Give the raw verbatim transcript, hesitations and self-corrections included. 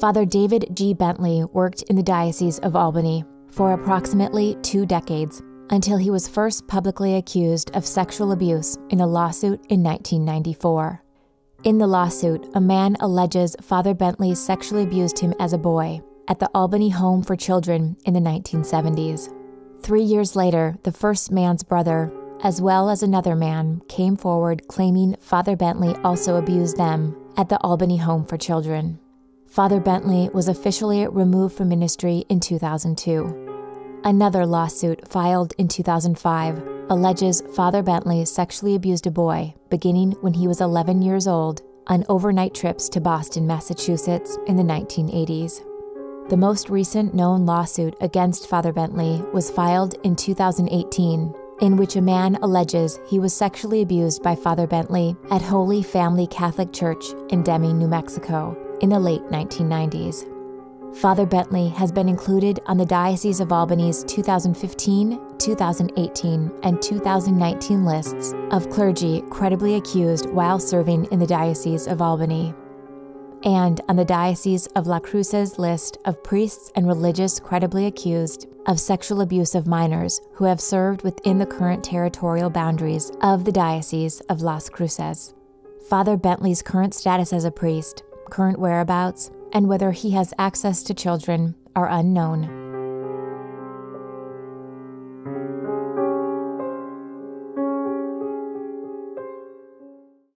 Father David G. Bentley worked in the Diocese of Albany for approximately two decades until he was first publicly accused of sexual abuse in a lawsuit in nineteen ninety-four. In the lawsuit, a man alleges Father Bentley sexually abused him as a boy at the Albany Home for Children in the nineteen seventies. Three years later, the first man's brother, as well as another man, came forward claiming Father Bentley also abused them at the Albany Home for Children. Father Bentley was officially removed from ministry in two thousand two. Another lawsuit filed in two thousand five alleges Father Bentley sexually abused a boy beginning when he was eleven years old on overnight trips to Boston, Massachusetts in the nineteen eighties. The most recent known lawsuit against Father Bentley was filed in two thousand eighteen, in which a man alleges he was sexually abused by Father Bentley at Holy Family Catholic Church in Deming, New Mexico, in the late nineteen nineties. Father Bentley has been included on the Diocese of Albany's two thousand fifteen, two thousand eighteen, and two thousand nineteen lists of clergy credibly accused while serving in the Diocese of Albany, and on the Diocese of Las Cruces list of priests and religious credibly accused of sexual abuse of minors who have served within the current territorial boundaries of the Diocese of Las Cruces. Father Bentley's current status as a priest, current whereabouts, and whether he has access to children are unknown.